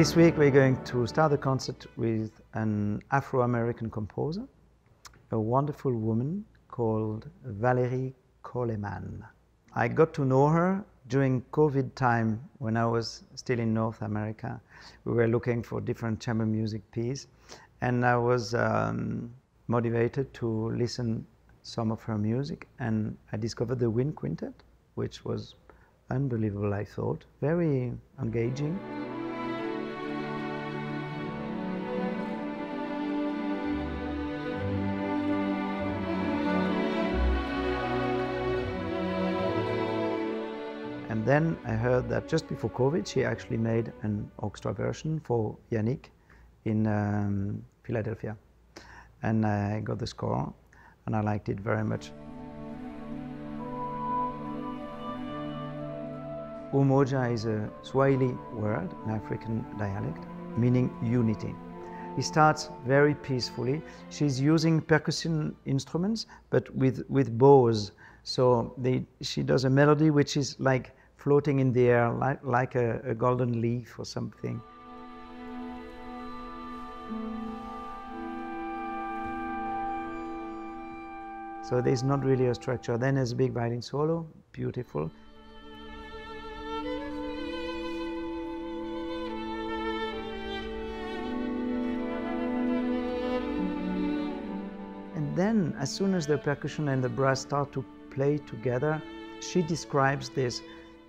This week we're going to start the concert with an Afro-American composer, a wonderful woman called Valerie Coleman. I got to know her during COVID time when I was still in North America. We were looking for different chamber music pieces, and I was motivated to listen some of her music, and I discovered the Wind Quintet, which was unbelievable, I thought, very engaging. And then I heard that just before COVID, she actually made an orchestra version for Yannick in Philadelphia. And I got the score, and I liked it very much. Umoja is a Swahili word, an African dialect, meaning unity. It starts very peacefully. She's using percussion instruments, but with bows. So she does a melody which is like floating in the air, like a golden leaf or something. So there's not really a structure. Then there's a big violin solo, beautiful. And then, as soon as the percussion and the brass start to play together, she describes this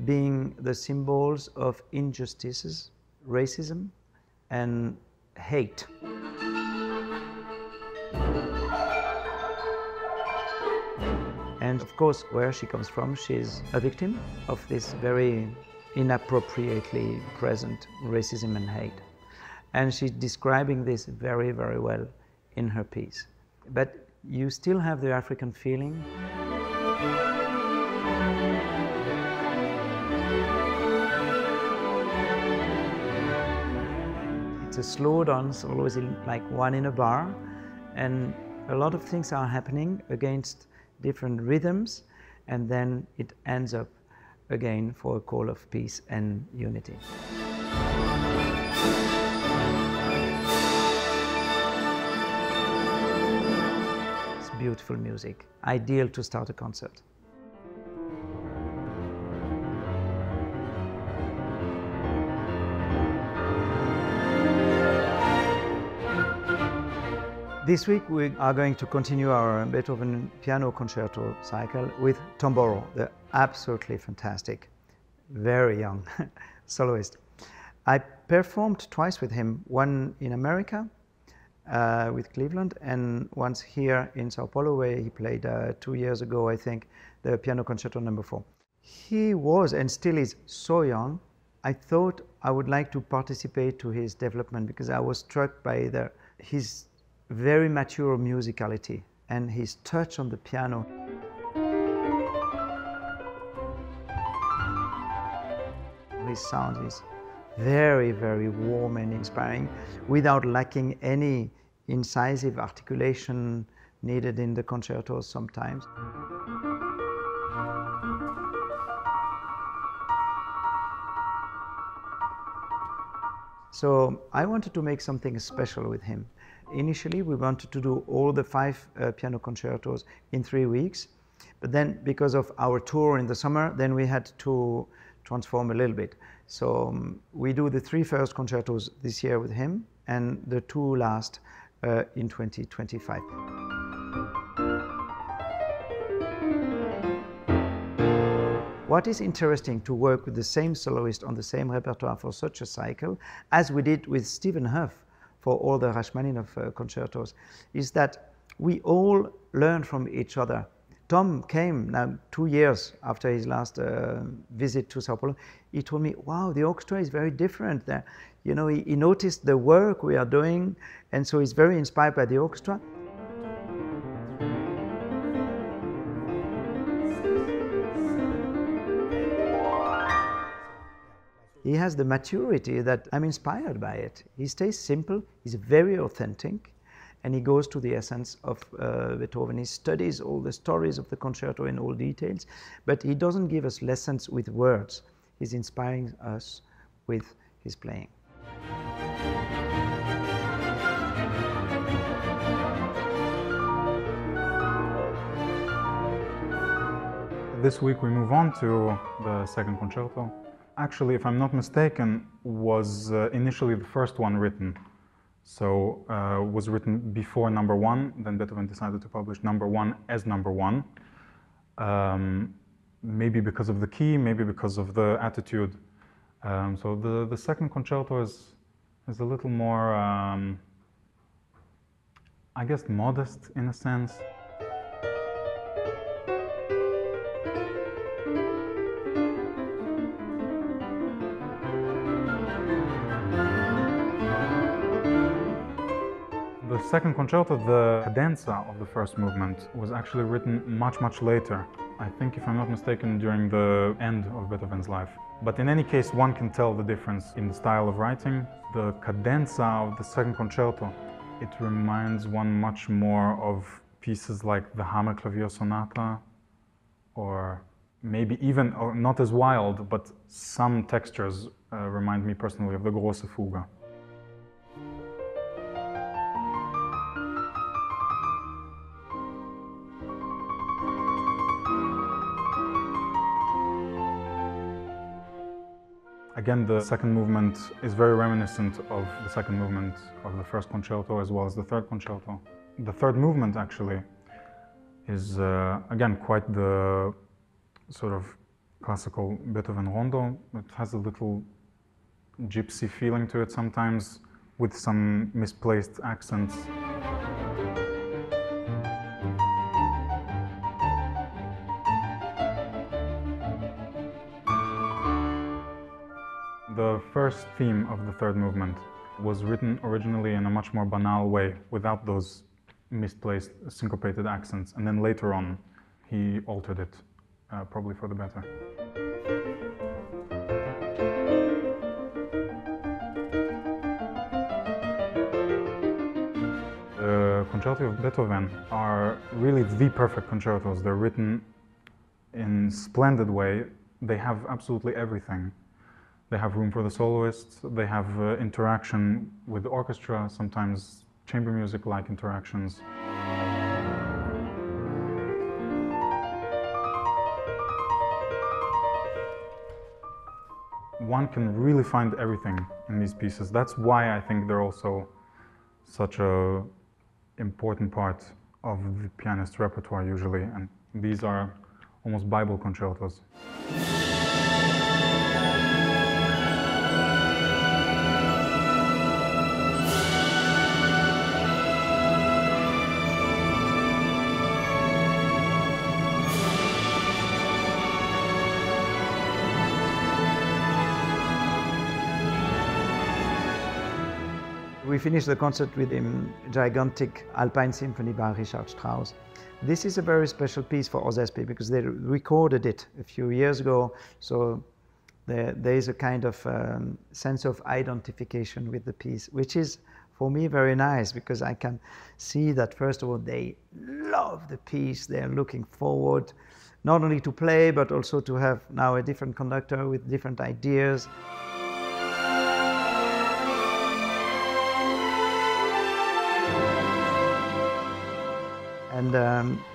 being the symbols of injustices, racism, and hate. And of course, where she comes from, she's a victim of this very inappropriately present racism and hate. And she's describing this very, very well in her piece. But you still have the African feeling. It's a slow dance, always like one in a bar, and a lot of things are happening against different rhythms, and then it ends up again for a call of peace and unity. It's beautiful music, ideal to start a concert. This week we are going to continue our Beethoven piano concerto cycle with Tom Borrow, the absolutely fantastic, very young soloist. I performed twice with him, one in America with Cleveland, and once here in São Paulo, where he played 2 years ago, I think, the piano concerto No. 4. He was and still is so young. I thought I would like to participate to his development because I was struck by his very mature musicality and his touch on the piano. His sound is very, very warm and inspiring, without lacking any incisive articulation needed in the concertos sometimes. So I wanted to make something special with him. Initially, we wanted to do all the 5 piano concertos in 3 weeks, but then because of our tour in the summer, then we had to transform a little bit. So we do the 3 first concertos this year with him, and the 2 last in 2025. What is interesting to work with the same soloist on the same repertoire for such a cycle, as we did with Stephen Hough, for all the Rachmaninoff concertos, is that we all learn from each other. Tom came now 2 years after his last visit to São Paulo. He told me, wow, the orchestra is very different there. You know, he noticed the work we are doing, and so he's very inspired by the orchestra. He has the maturity that I'm inspired by it. He stays simple, he's very authentic, and he goes to the essence of Beethoven. He studies all the stories of the concerto in all details, but he doesn't give us lessons with words. He's inspiring us with his playing. This week we move on to the second concerto. Actually, if I'm not mistaken, was initially the first one written. So was written before number one, then Beethoven decided to publish number one as number one. Maybe because of the key, maybe because of the attitude. So the second concerto is a little more, I guess, modest in a sense. The second concerto, the cadenza of the first movement, was actually written much, much later. I think, if I'm not mistaken, during the end of Beethoven's life. But in any case, one can tell the difference in the style of writing. The cadenza of the second concerto, it reminds one much more of pieces like the Hammerklavier Sonata, or maybe even, or not as wild, but some textures remind me personally of the Grosse Fuga. Again, the second movement is very reminiscent of the second movement of the first concerto, as well as the third concerto. The third movement, actually, is, again, quite the sort of classical Beethoven rondo. It has a little gypsy feeling to it sometimes, with some misplaced accents. The first theme of the third movement was written originally in a much more banal way, without those misplaced syncopated accents, and then later on he altered it, probably for the better. The concertos of Beethoven are really the perfect concertos. They're written in a splendid way. They have absolutely everything. They have room for the soloists, they have interaction with the orchestra, sometimes chamber music-like interactions. One can really find everything in these pieces. That's why I think they're also such an important part of the pianist's repertoire usually, and these are almost Bible concertos. We finished the concert with a gigantic Alpine Symphony by Richard Strauss. This is a very special piece for Osesp because they recorded it a few years ago, so there is a kind of sense of identification with the piece, which is for me very nice because I can see that, first of all, they love the piece, they're looking forward not only to play but also to have now a different conductor with different ideas. And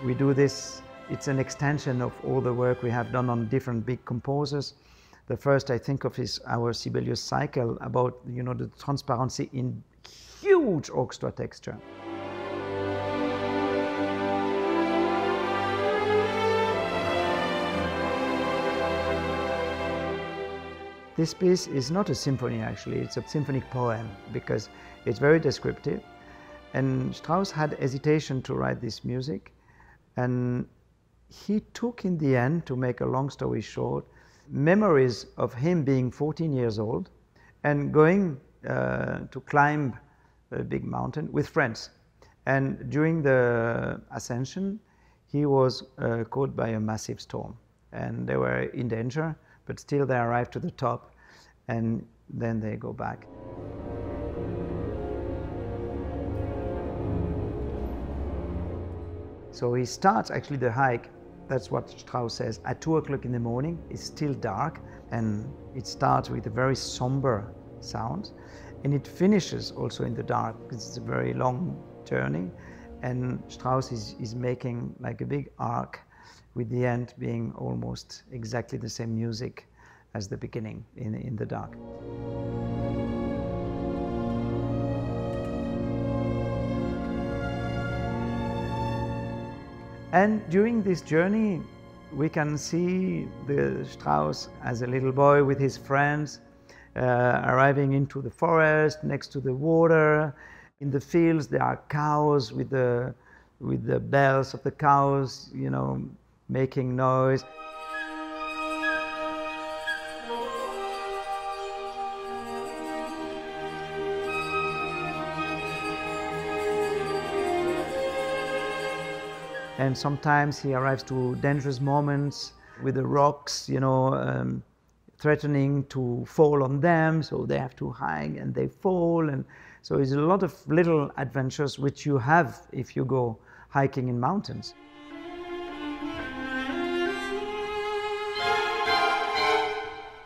we do this, it's an extension of all the work we have done on different big composers. The first I think of is our Sibelius cycle about, you know, the transparency in huge orchestra texture. This piece is not a symphony actually, it's a symphonic poem because it's very descriptive. And Strauss had hesitation to write this music, and he took in the end, to make a long story short, memories of him being 14 years old and going to climb a big mountain with friends. And during the ascension, he was caught by a massive storm, and they were in danger, but still they arrived to the top, and then they go back. So he starts actually the hike, that's what Strauss says, at 2 o'clock in the morning. It's still dark and it starts with a very somber sound, and it finishes also in the dark because it's a very long journey, and Strauss is making like a big arc with the end being almost exactly the same music as the beginning in the dark. And during this journey, we can see the Strauss as a little boy with his friends, arriving into the forest, next to the water. In the fields, there are cows with the bells of the cows, you know, making noise. And sometimes he arrives to dangerous moments with the rocks, you know, threatening to fall on them, so they have to hide and they fall. And so it's a lot of little adventures which you have if you go hiking in mountains.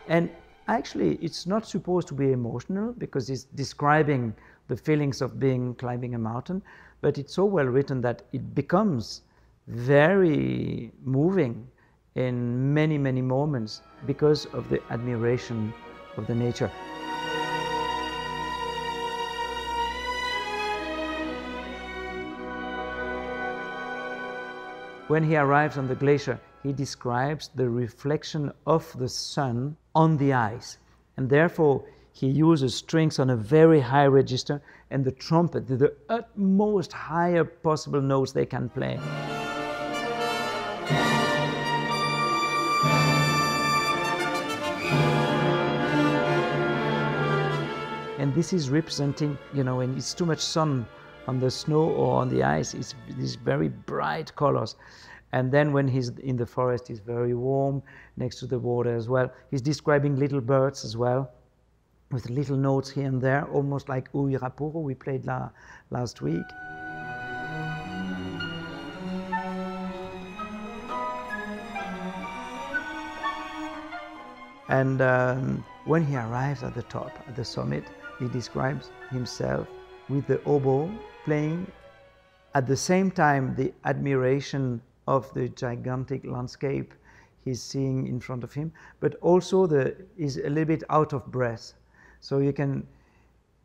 And actually, it's not supposed to be emotional because it's describing the feelings of climbing a mountain, but it's so well written that it becomes very moving in many, many moments because of the admiration of the nature. When he arrives on the glacier, he describes the reflection of the sun on the ice, and therefore he uses strings on a very high register and the trumpet, the utmost higher possible notes they can play. And this is representing, you know, when it's too much sun on the snow or on the ice, it's these very bright colors. And then when he's in the forest, he's very warm, next to the water as well. He's describing little birds as well, with little notes here and there, almost like Uirapuru we played last week. And when he arrives at the top, at the summit, he describes himself with the oboe playing at the same time the admiration of the gigantic landscape he's seeing in front of him, but also is a little bit out of breath. So you can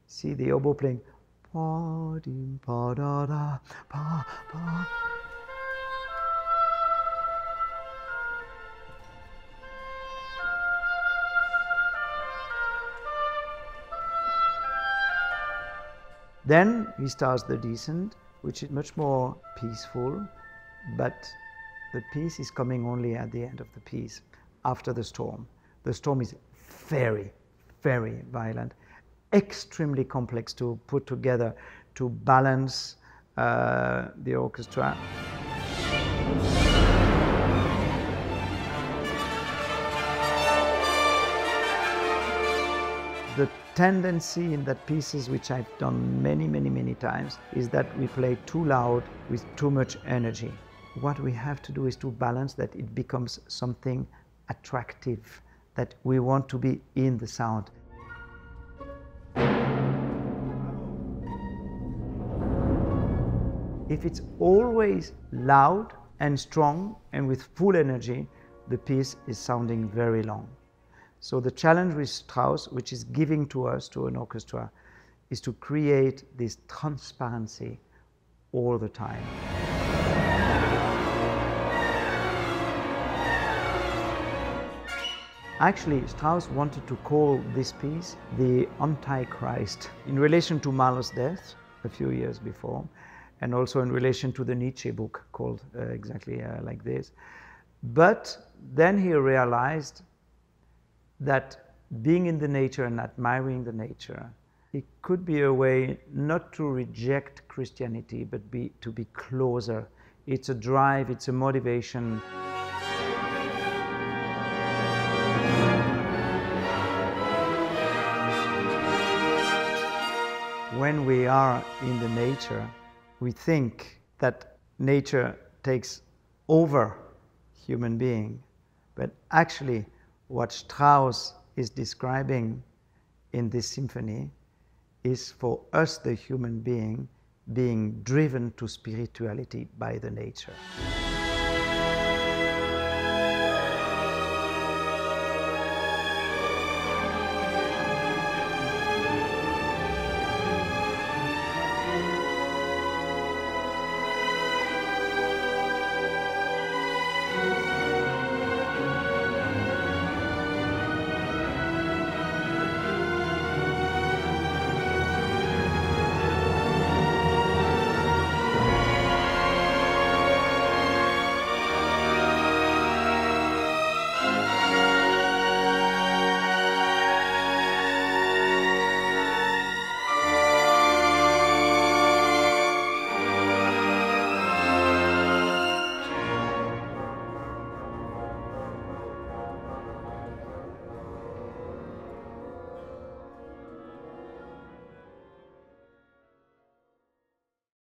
see the oboe playing. Then he starts the descent, which is much more peaceful, but the peace is coming only at the end of the piece, after the storm. The storm is very, very violent, extremely complex to put together, to balance the orchestra. The tendency in that pieces, which I've done many, many, many times, is that we play too loud with too much energy. What we have to do is to balance that it becomes something attractive, that we want to be in the sound. If it's always loud and strong and with full energy, the piece is sounding very long. So the challenge with Strauss, which is giving to us, to an orchestra, is to create this transparency all the time. Actually, Strauss wanted to call this piece the Antichrist in relation to Mahler's death a few years before, and also in relation to the Nietzsche book called exactly like this. But then he realized that being in the nature and admiring the nature, it could be a way not to reject Christianity, but to be closer. It's a drive, it's a motivation. When we are in the nature, we think that nature takes over human being, but actually, what Strauss is describing in this symphony is for us, the human being, being driven to spirituality by the nature.